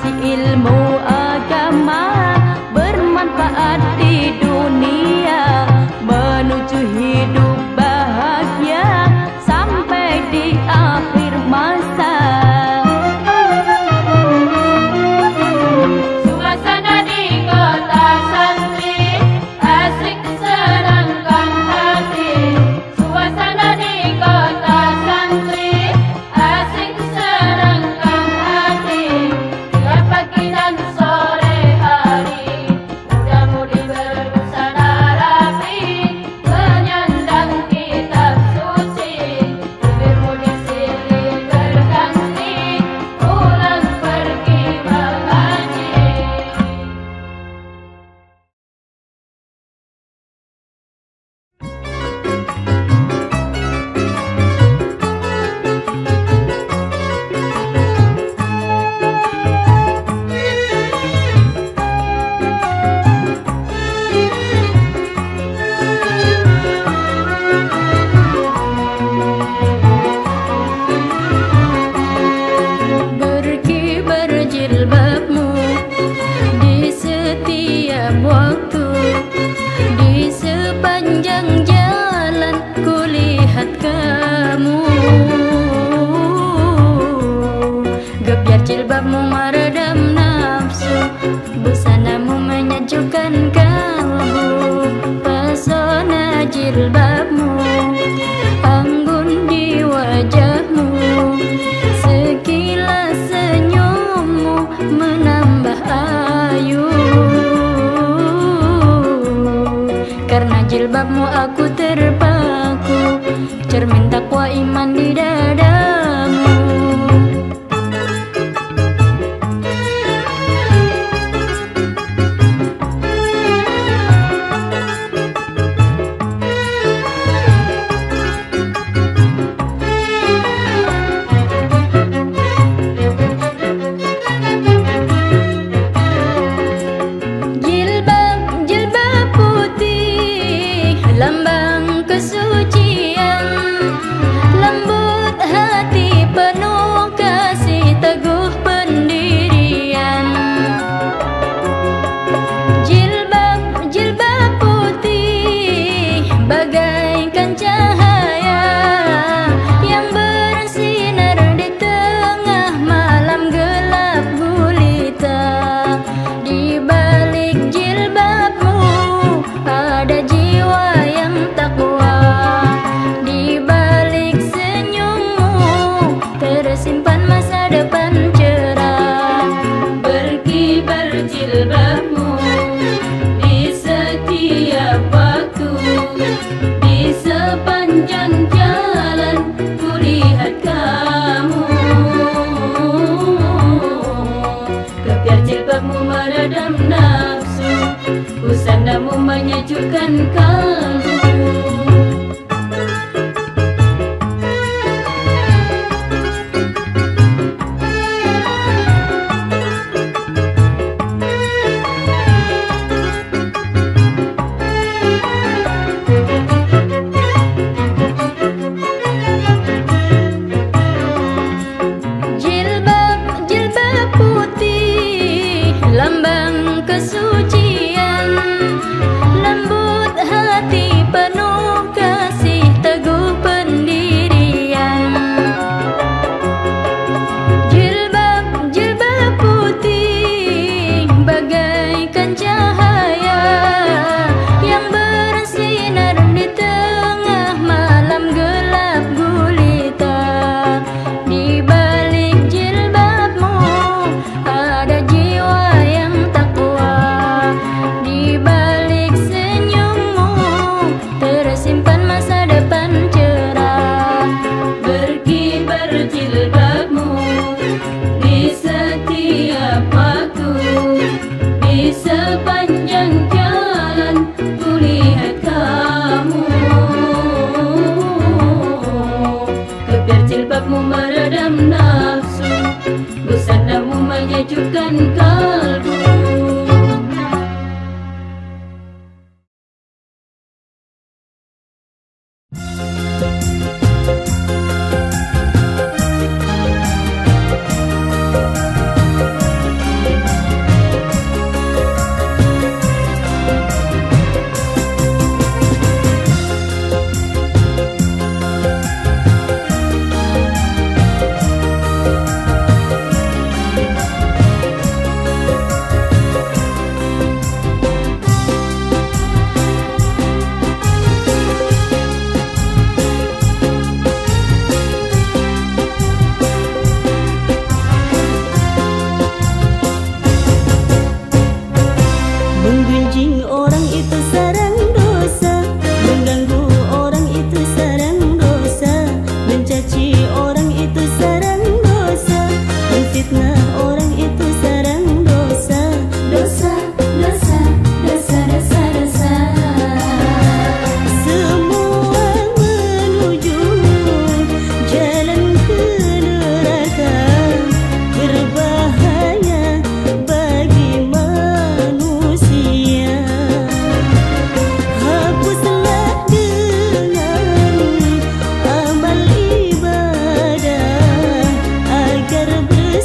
ngaji ilmu agama bermanfaat di dunia, menuju hidup bahagia sampai di akhir masa. Suasana di kota santri asik senangkan hati. Suasana di kota santri asik senangkan hati. Tiap pagi dan sore hari muda-mudi berbusana rapi, menyandang kitab suci, bibirmu disilih berganti, pulang pergi mengaji. Jilbabmu aku terpaku, cermin takwa iman di dadamu. Kusandamu menyejukkan kalbu.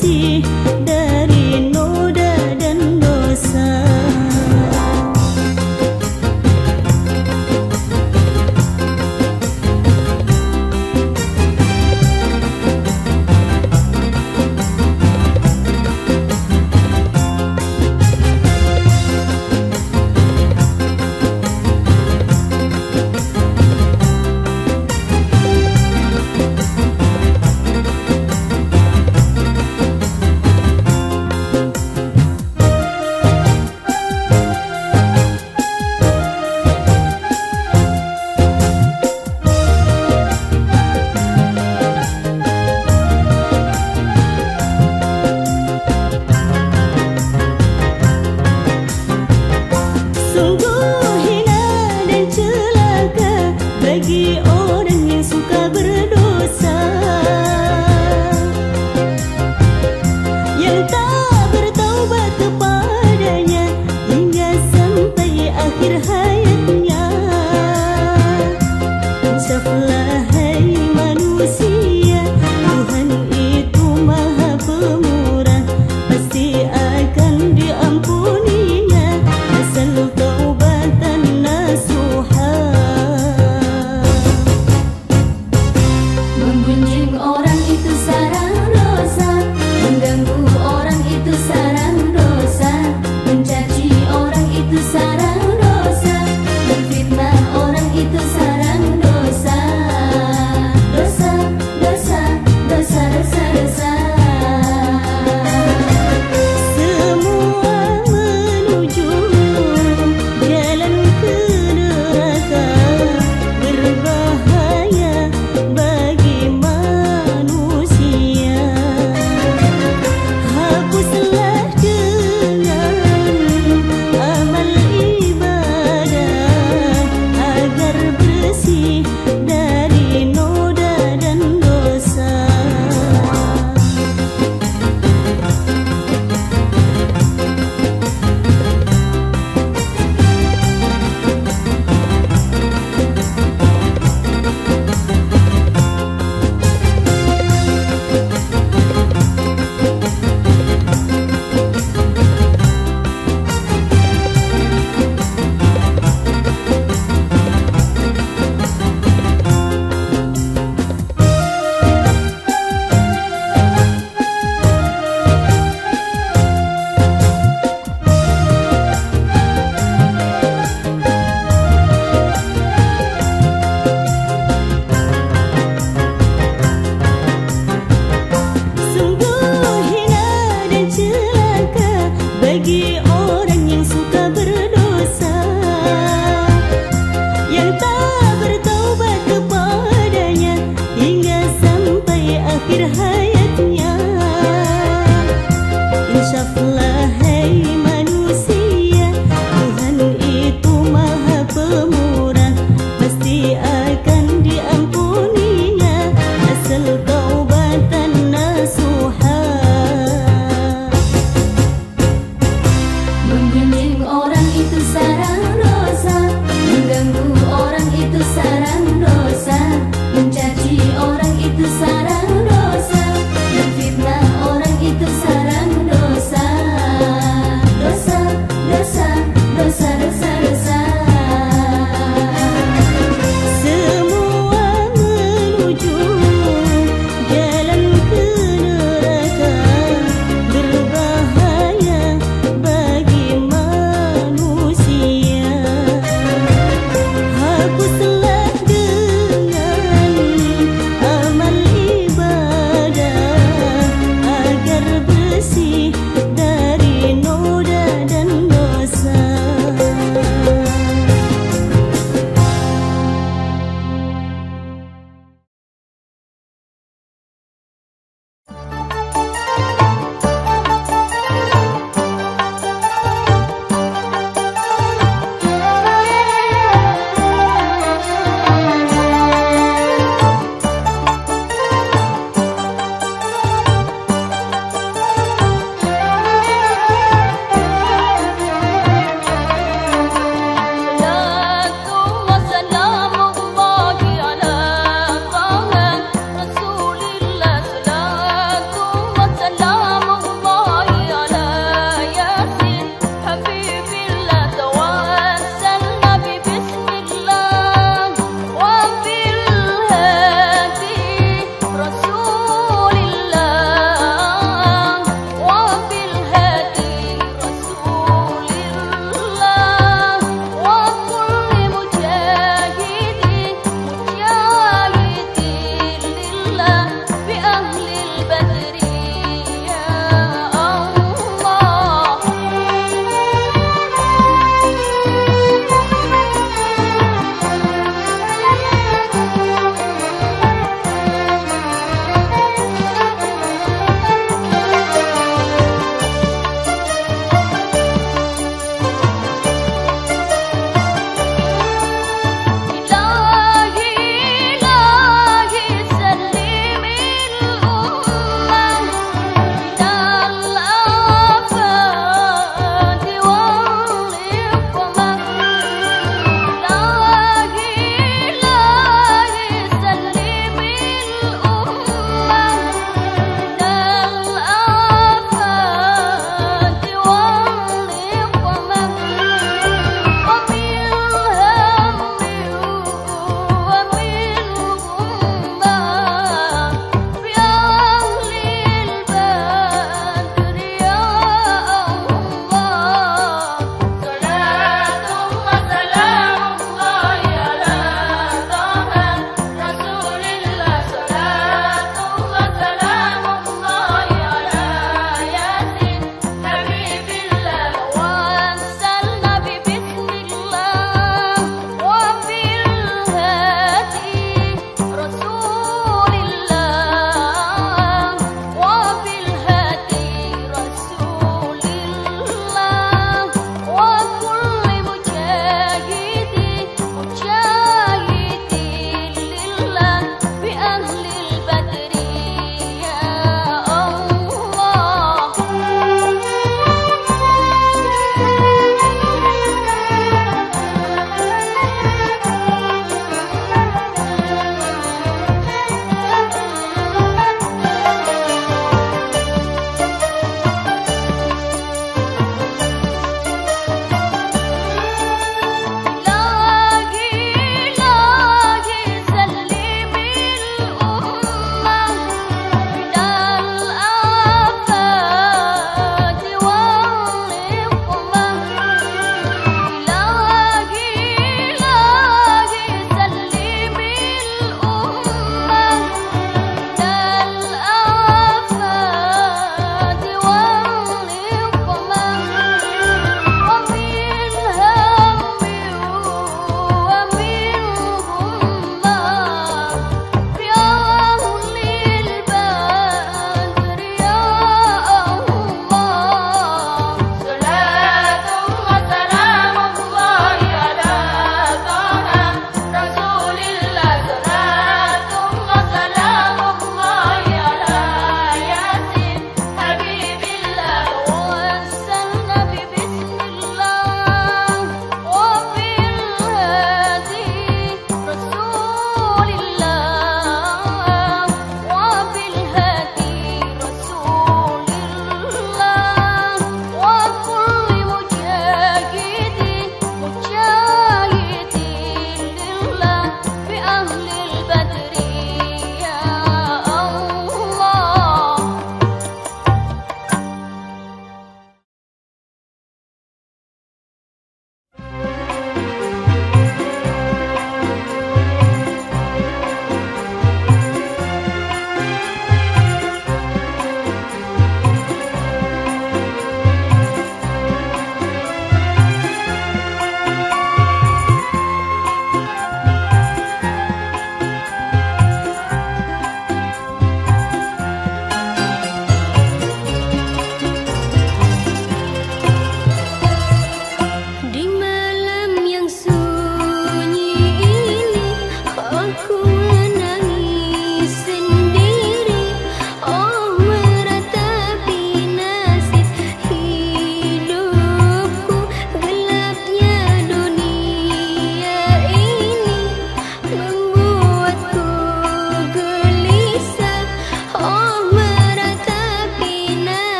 See.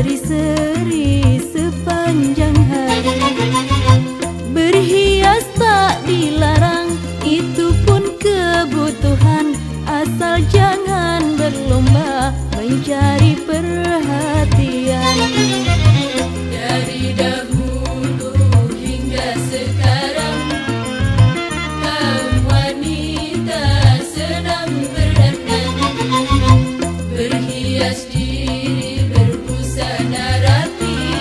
berseri-seri sepanjang hari. Berhias tak dilarang, itu pun kebutuhan, asal jangan berlomba mencari perhatian. Dari dahulu hingga sekarang, kaum wanita senang berdandan, berhias diri berbusana rapi,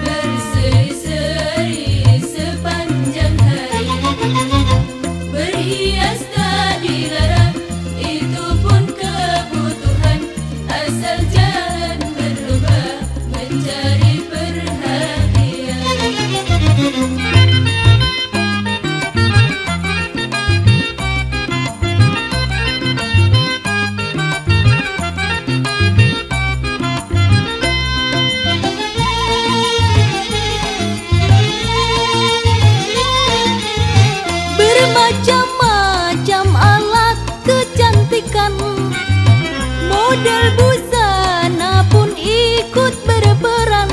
berseri-seri sepanjang hari. Berhias tak dilarang, macam-macam alat kecantikan, model busana pun ikut berperan.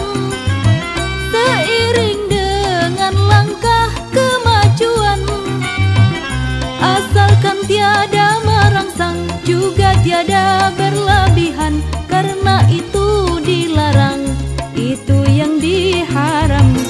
Seiring dengan langkah kemajuan, asalkan tiada merangsang, juga tiada berlebihan. Karena itu dilarang, itu yang diharamkan.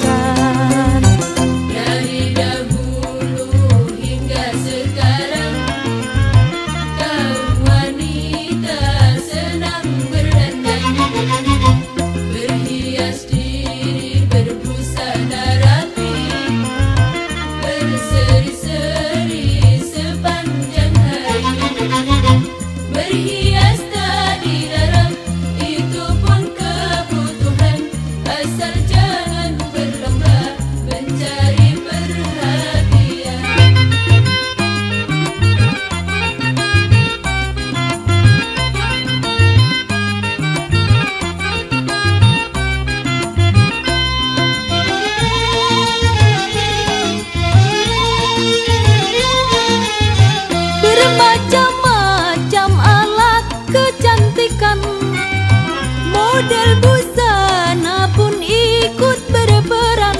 Dari model busana pun ikut berperan.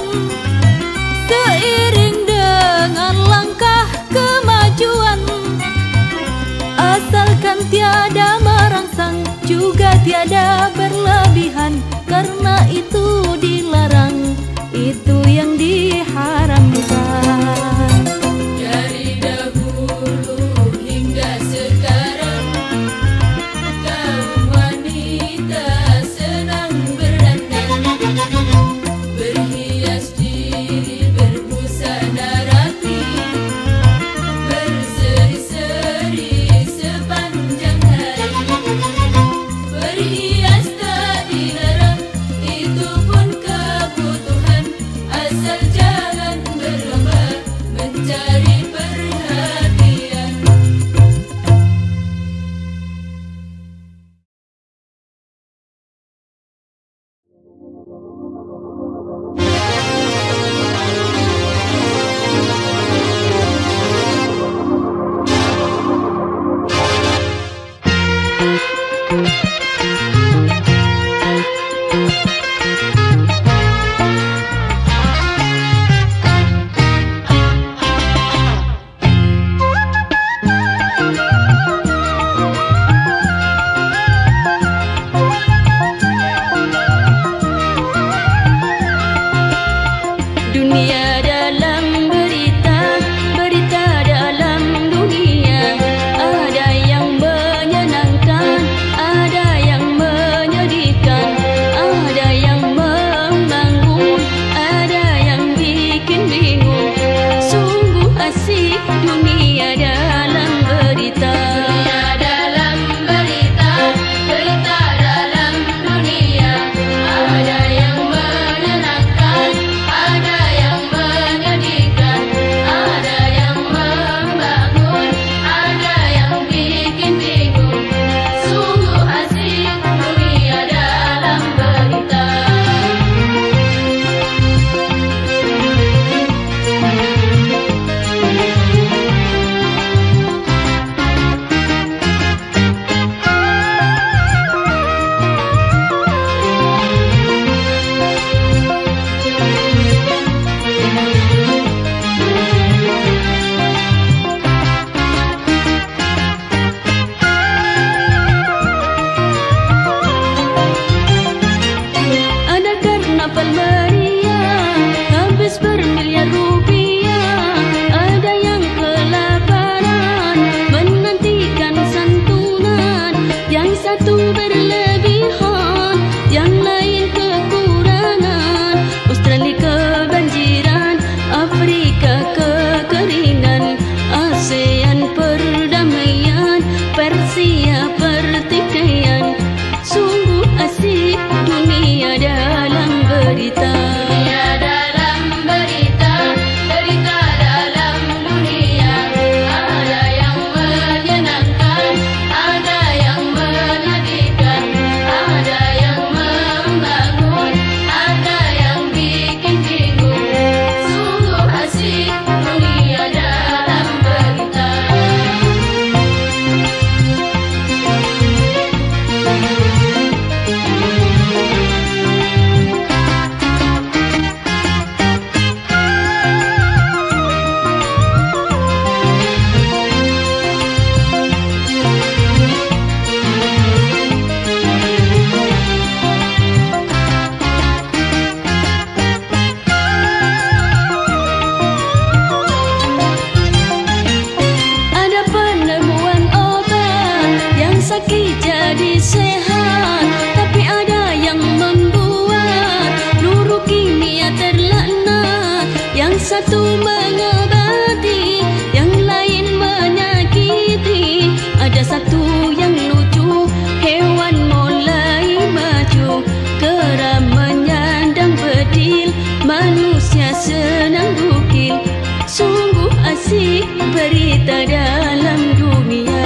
Seiring dengan langkah kemajuan, asalkan tiada merangsang, juga tiada berlebihan. Karena itu dilarang, itu yang diharamkan. Ada jadi sehat, tapi ada yang membuat nuru kimia terlaknat. Yang satu mengobati, yang lain menyakiti. Ada satu yang lucu, hewan mulai maju, kera menyandang bedil, manusia senang gokil. Sungguh asik berita dalam dunia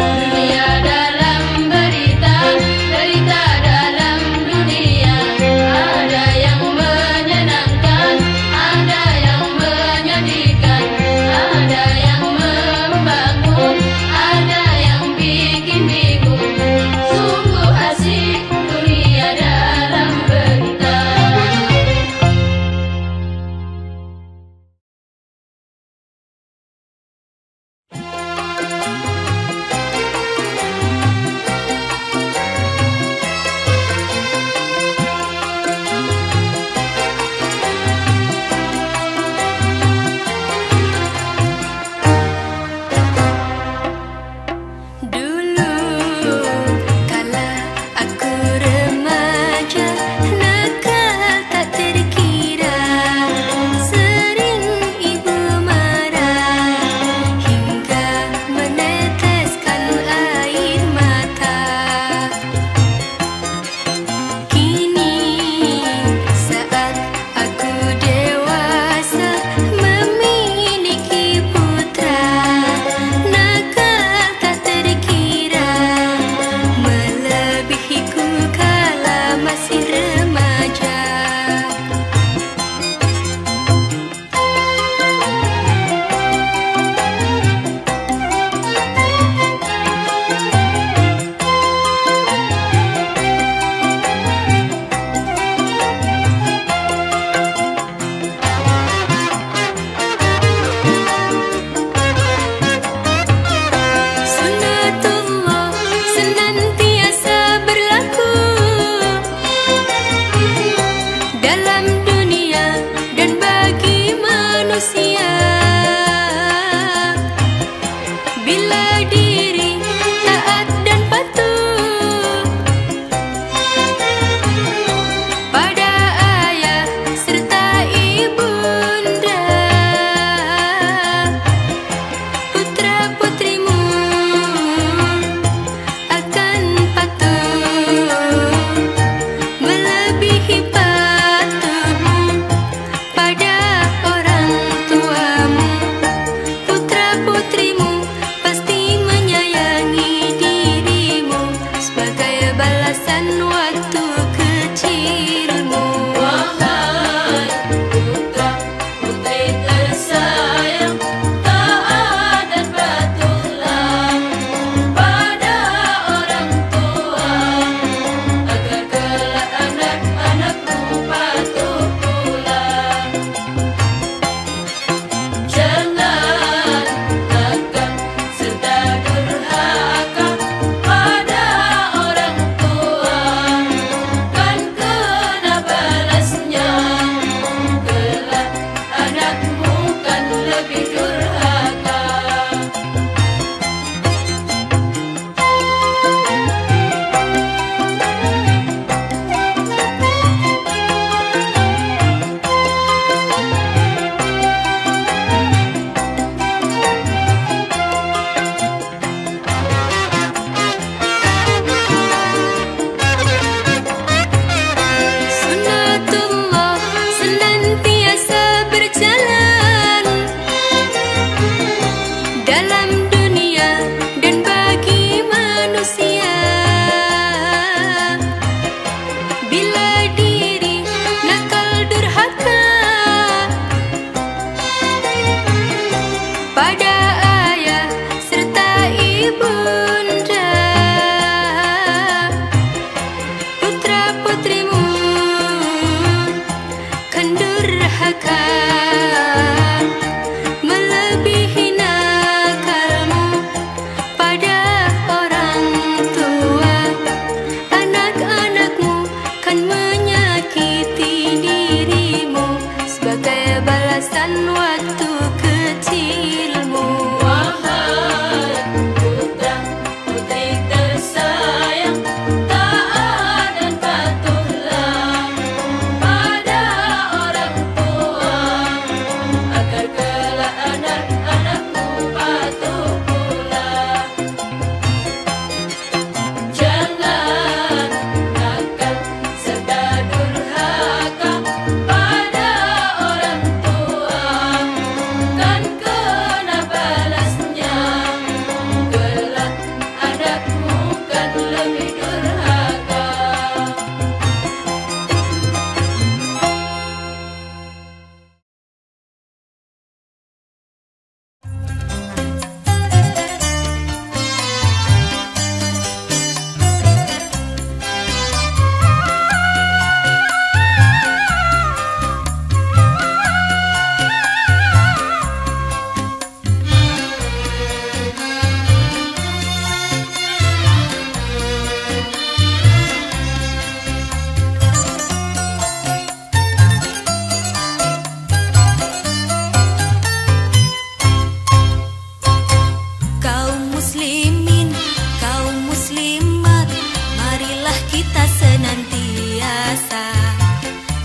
kita senantiasa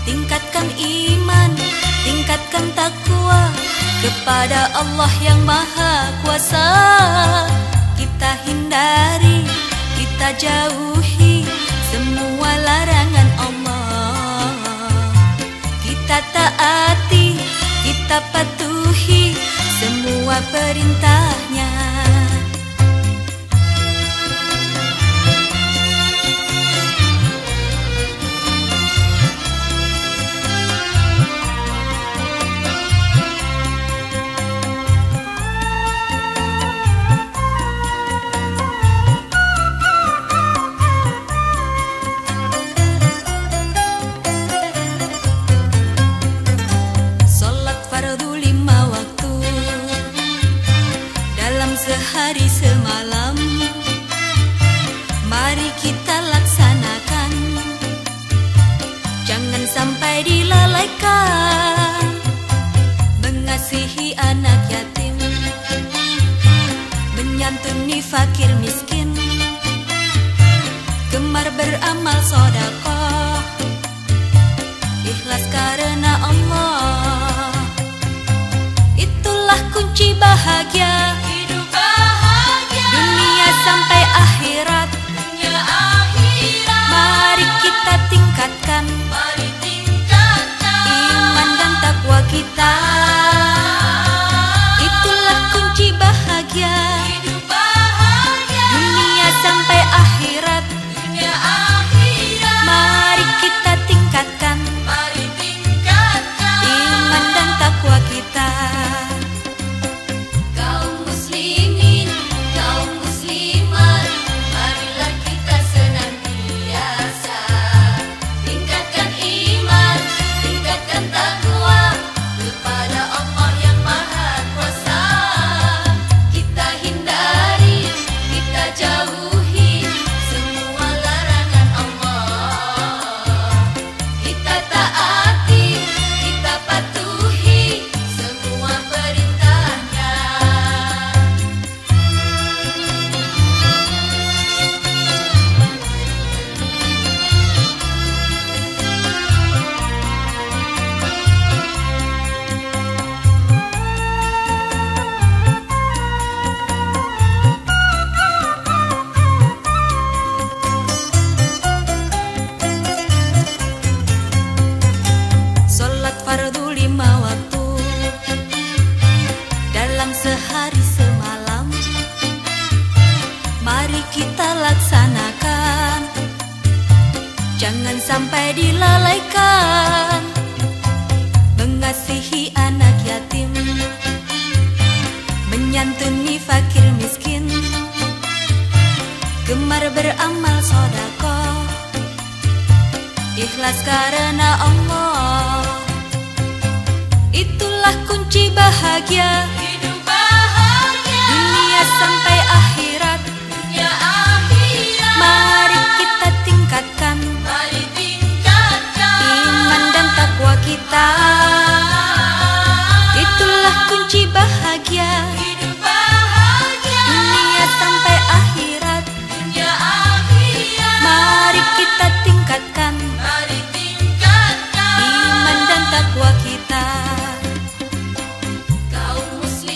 tingkatkan iman, tingkatkan takwa kepada Allah yang Maha Kuasa. Kita hindari, kita jauhi semua larangan Allah. Kita taati, kita patuhi semua perintahnya. Sehari semalam, mari kita laksanakan, jangan sampai dilalaikan. Mengasihi anak yatim, menyantuni fakir miskin, gemar beramal sedekah, ikhlas karena Allah. Itulah kunci bahagia, sampai akhirat. Mari kita tingkatkan, mari tingkatkan iman dan takwa kita. Itulah kunci bahagia, dunia sampai akhirat. Mari kita tingkatkan, mari tingkatkan iman dan takwa kita. Kaum muslimin, sehari semalam, mari kita laksanakan, jangan sampai dilalaikan. Mengasihi anak yatim, menyantuni fakir miskin, gemar beramal sedekah, ikhlas karena Allah. Itulah kunci bahagia, sampai akhirat. Mari kita tingkatkan, mari tingkatkan iman dan takwa kita. Itulah kunci bahagia, dunia sampai akhirat. Mari kita tingkatkan, mari tingkatkan iman dan takwa kita. Kaum muslim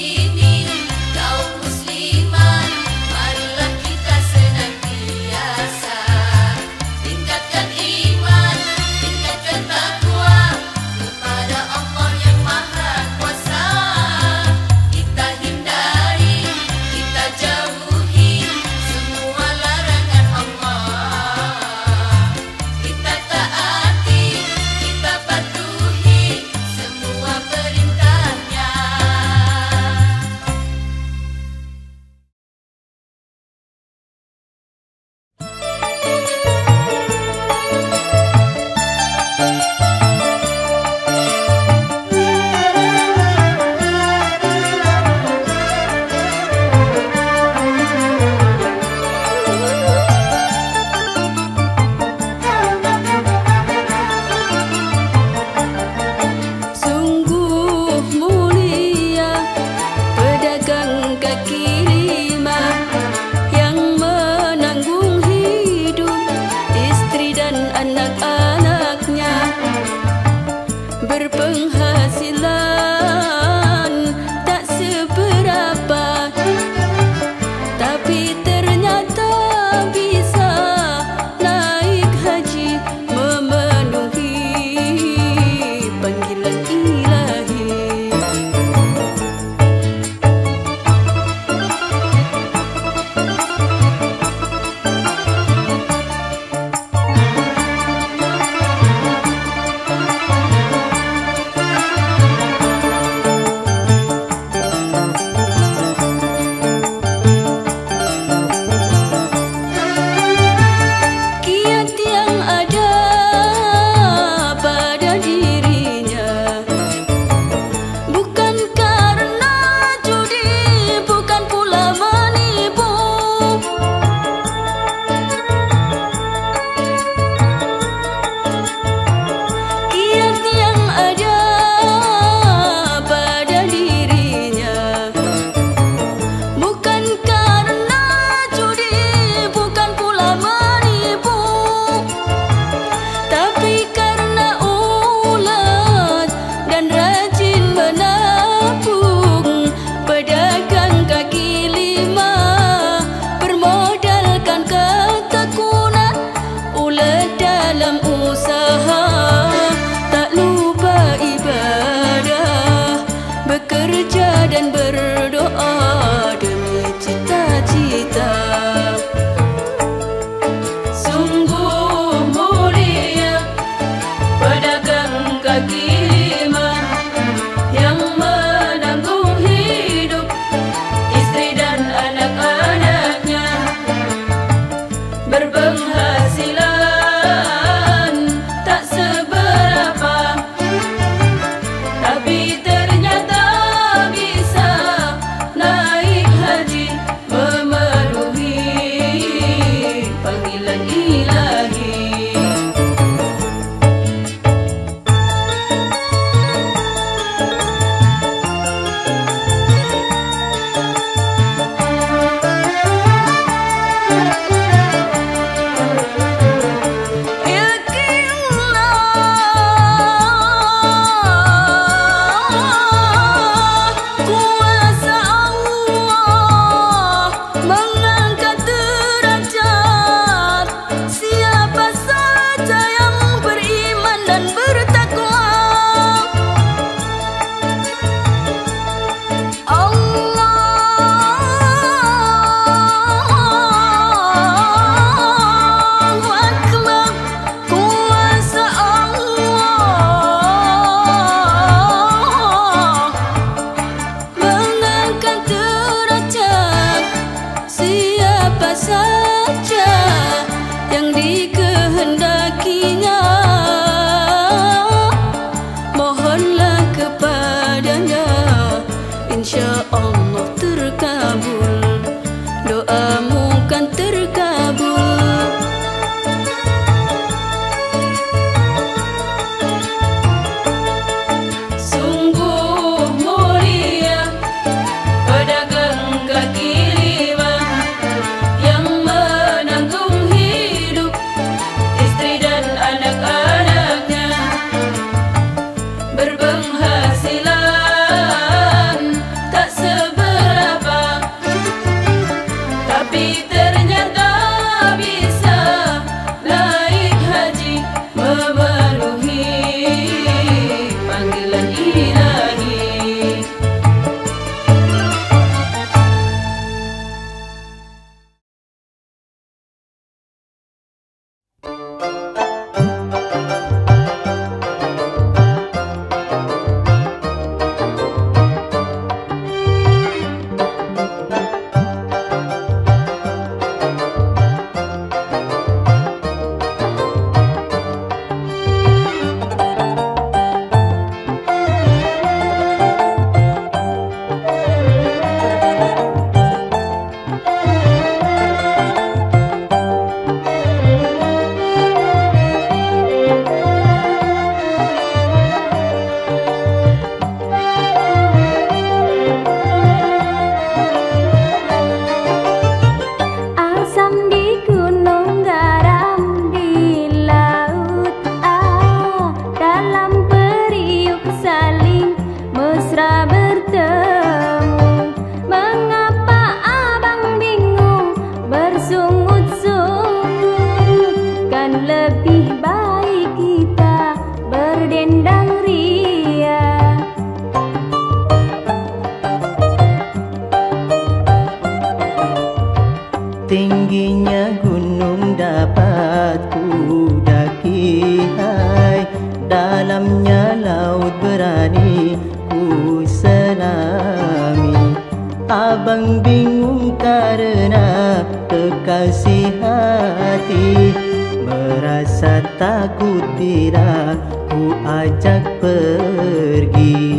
lebih baik kita berdendang ria. Tingginya gunung dapat ku daki, hai, dalamnya laut berani ku selami. Abang bingung karena kekasih hati, merasa takut bila ku ajak pergi.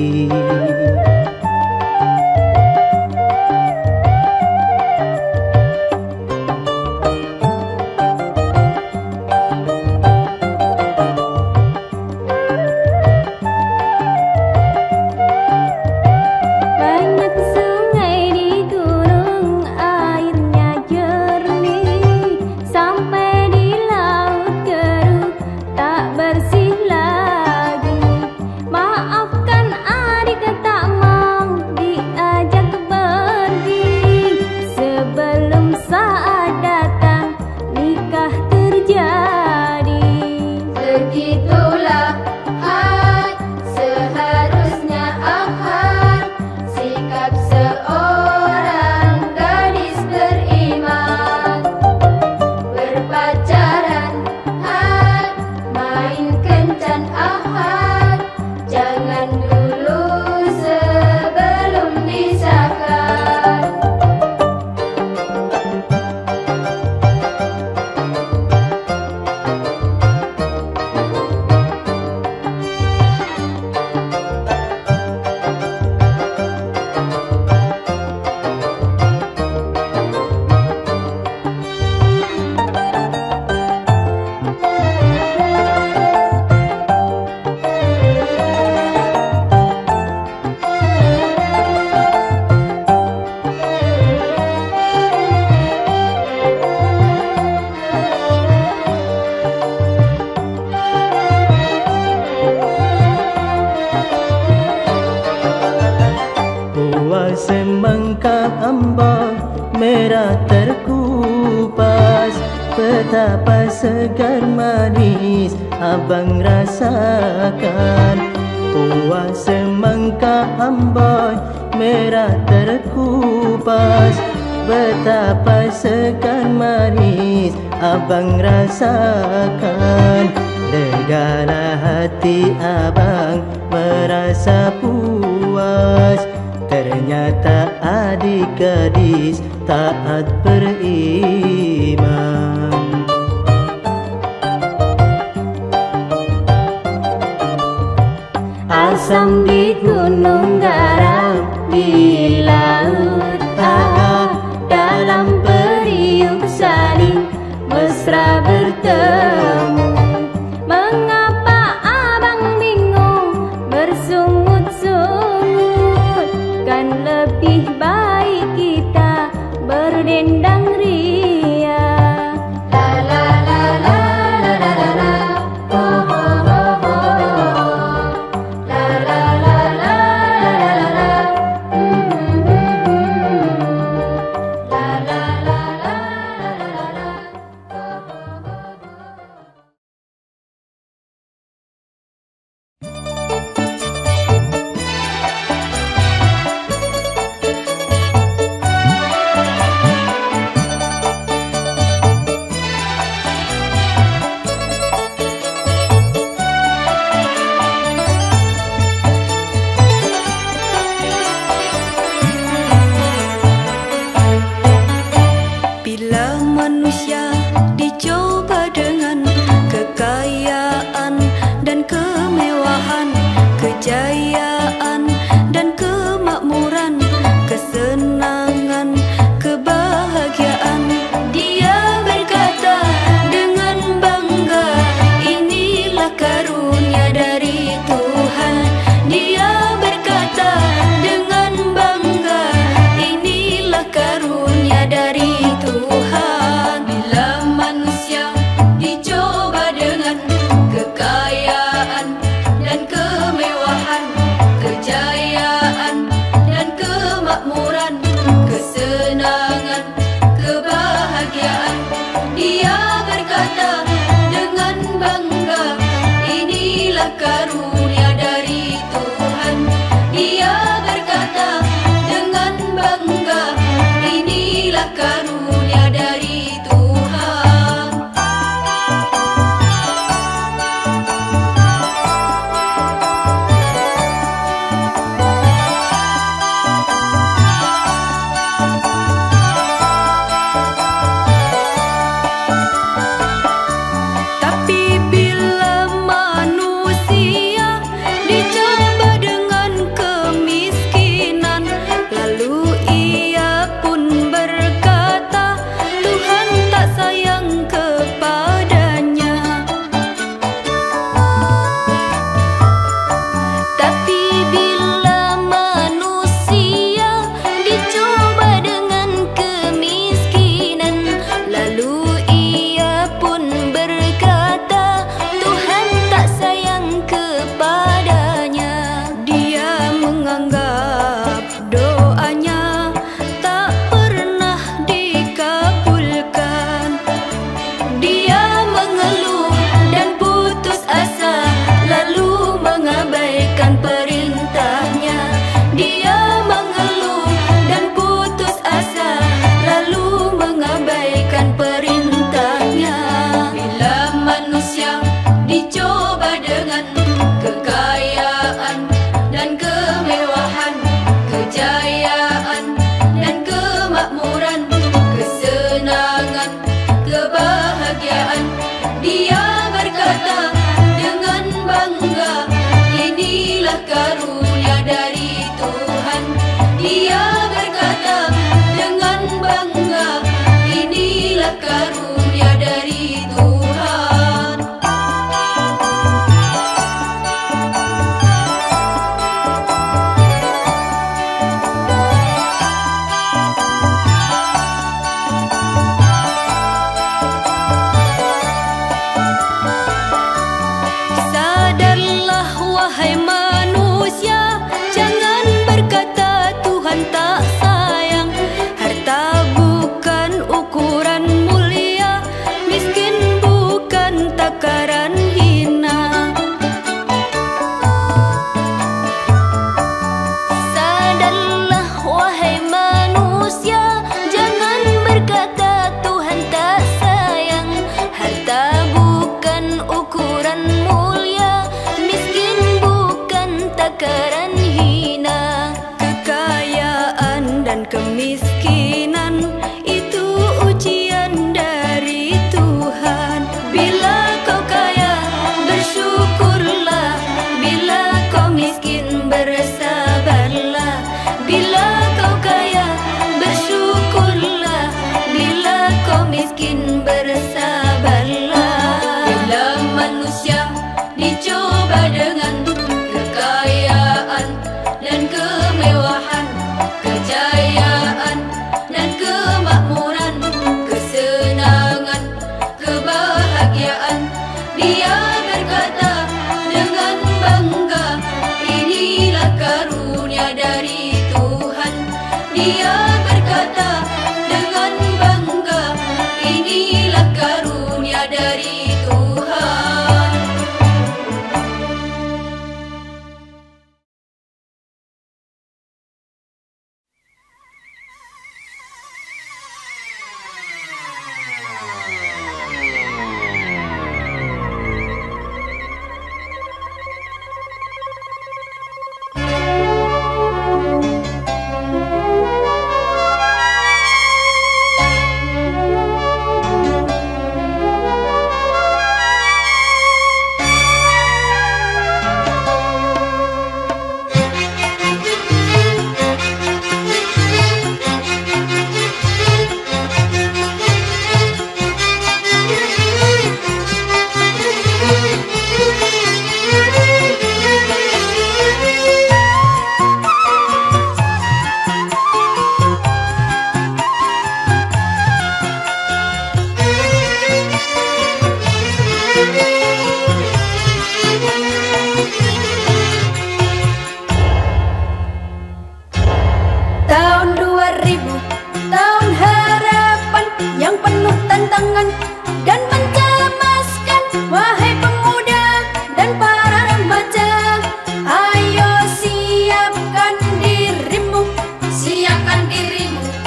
Semangka ambang merah terkupas, betapa segar manis abang rasakan. Buah semangka ambon merah terkupas, betapa segar manis abang rasakan. Legalah hati abang merasa puas, ternyata adik gadis taat beriman. Asam di gunung, garam di laut, tak dalam beriuk saling mesra bertemu. Mengapa abang bingung bersungut-sungut? Lebih baik kita berdendang ria. La la la la la la la la, oh oh oh oh. La la la la la la la, la la la la la la. harta dengan bangga. Inilah karunia dari Tuhan. Dia berkata dengan bangga, inilah karunia dari Tuhan.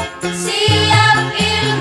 Pencemaran.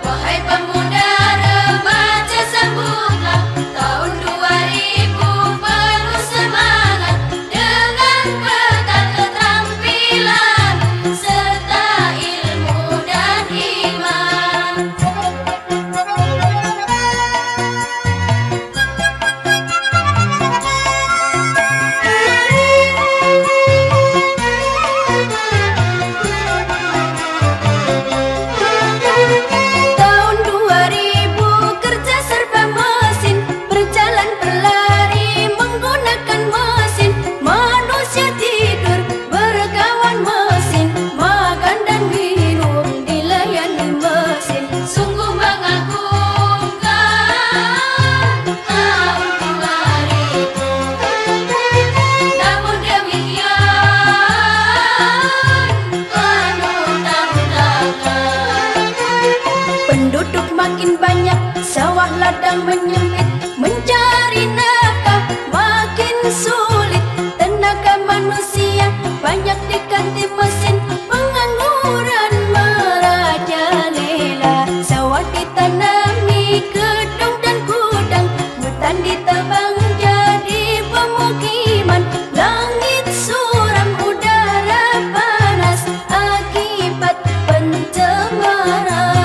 Wahai pemuda remaja, sambutlah terkadang menyempit, mencari nafkah makin sulit. Tenaga manusia banyak diganti mesin, pengangguran merajalela. Sawah ditanami gedung dan gudang, hutan ditebang jadi pemukiman. Langit suram, udara panas akibat pencemaran.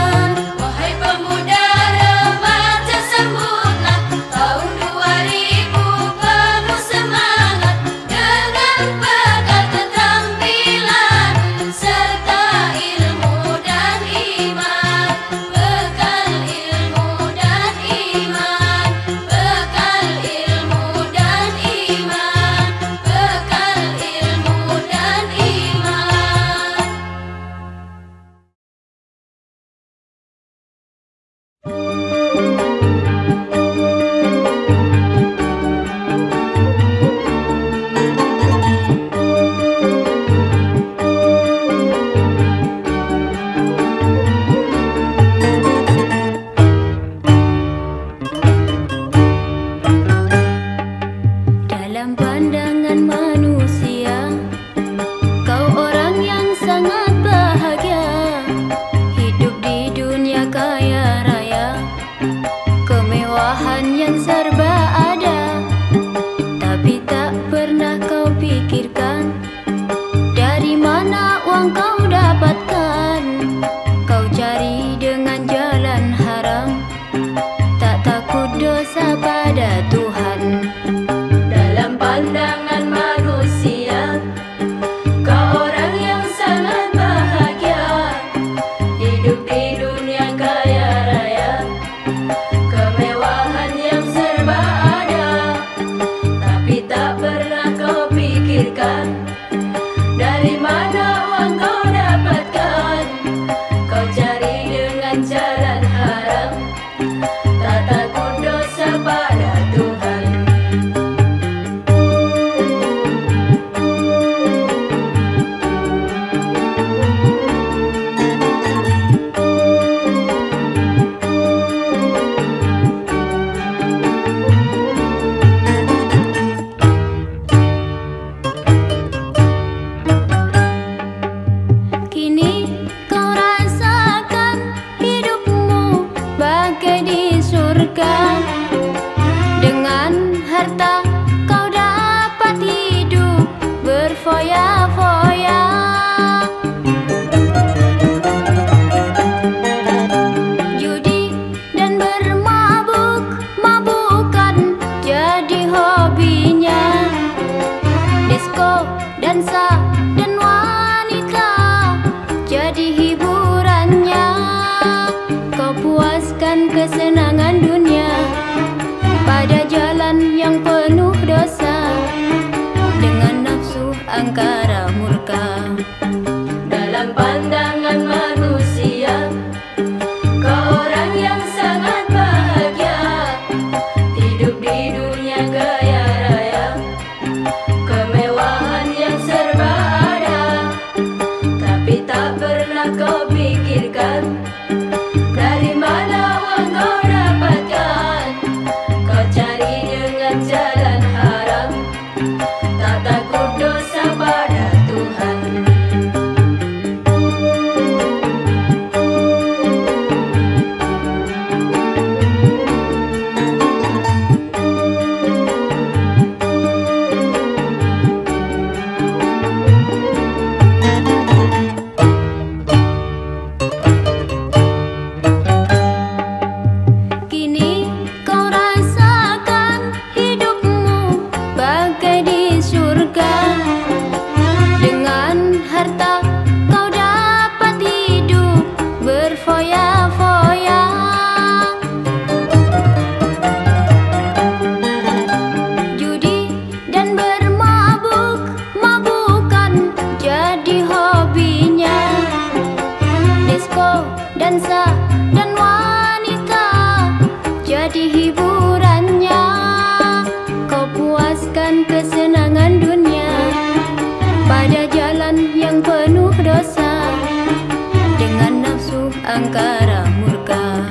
Angkara murka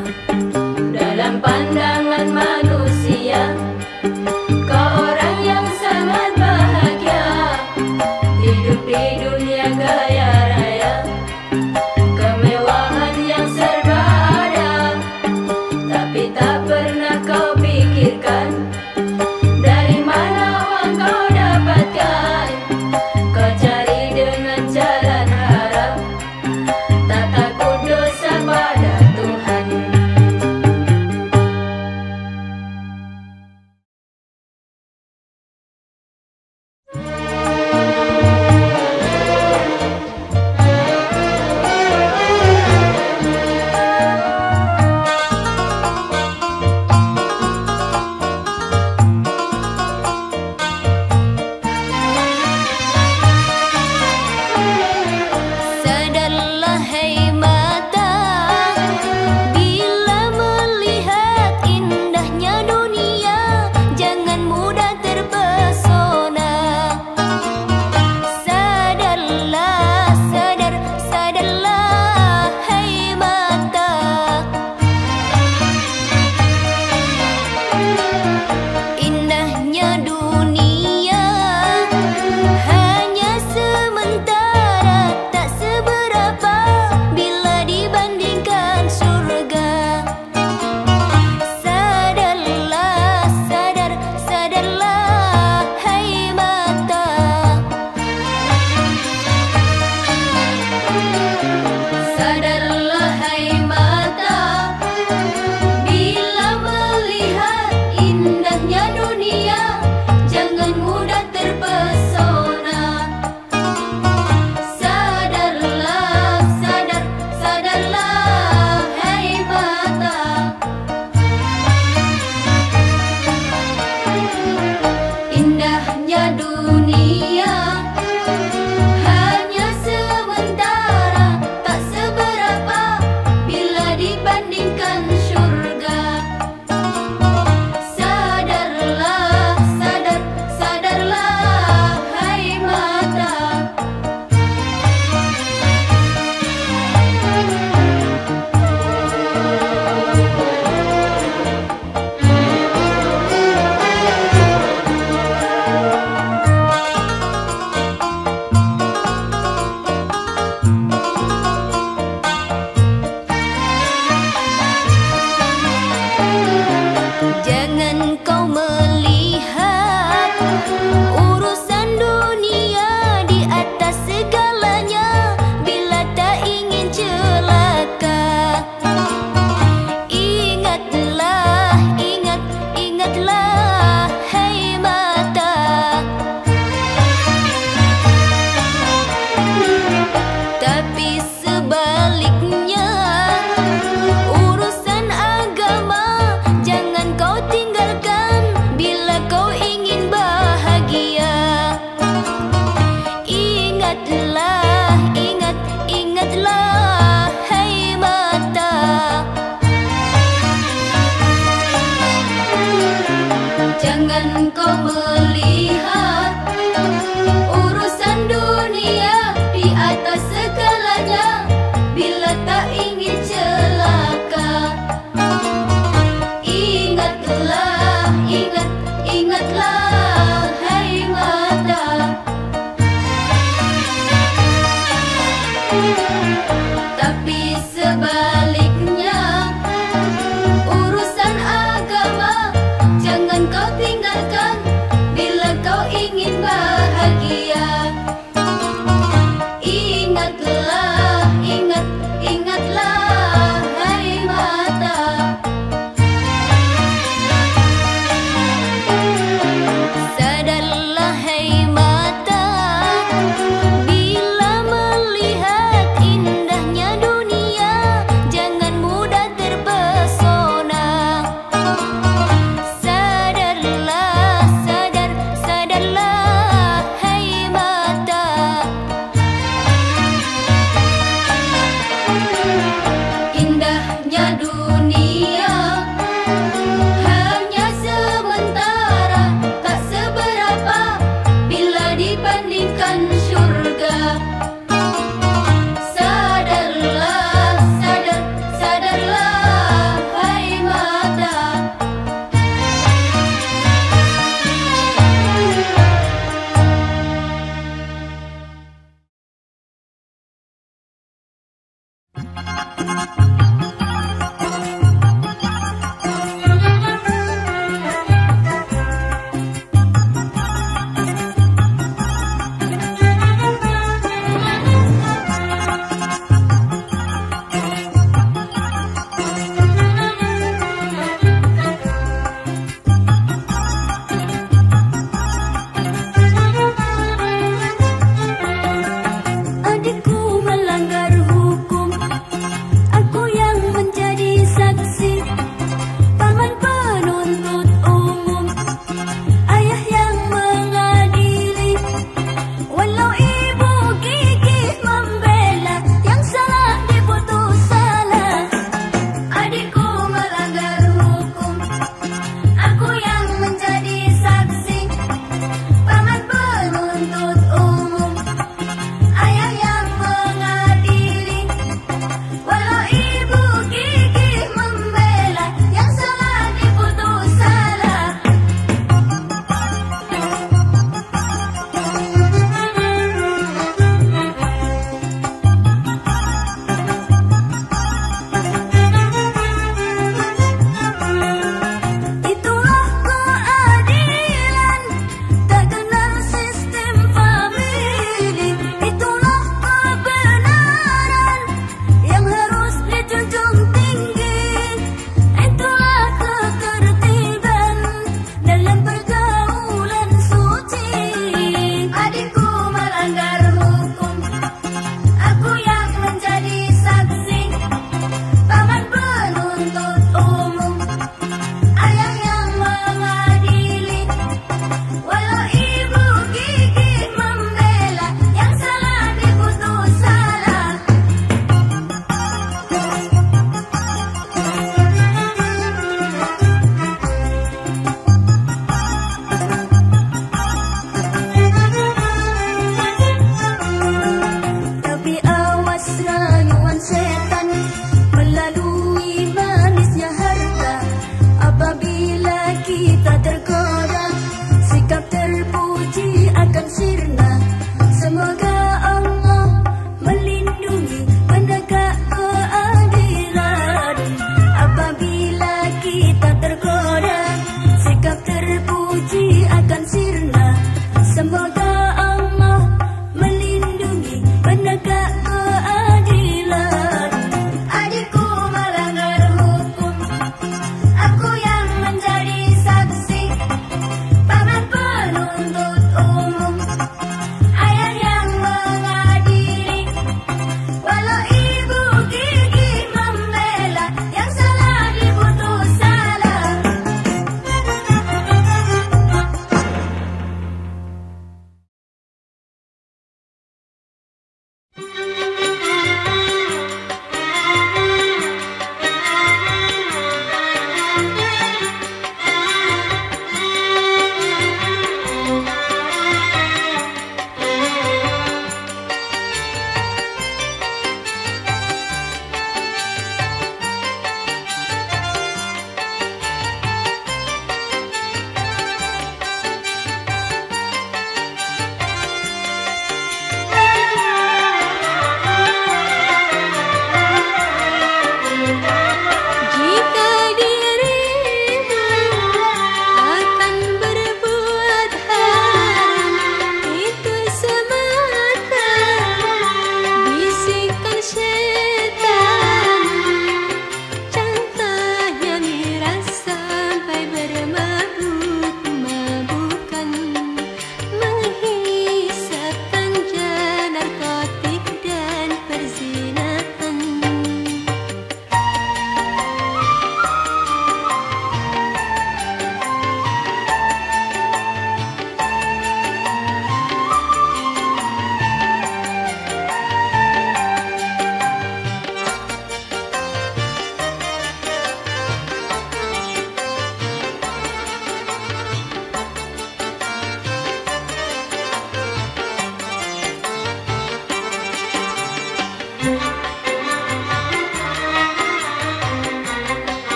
dalam pandangan.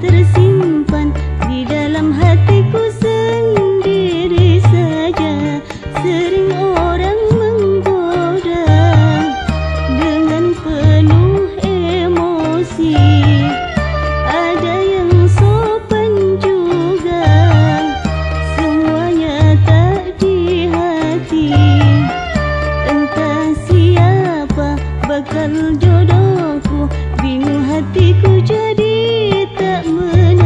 tersimpan di dalam hatiku sendiri saja. Sering orang menggoda dengan penuh emosi, ada yang sopan juga, semuanya tak di hati. Entah siapa bakal jodohku, bingung hatiku jadi tak menang.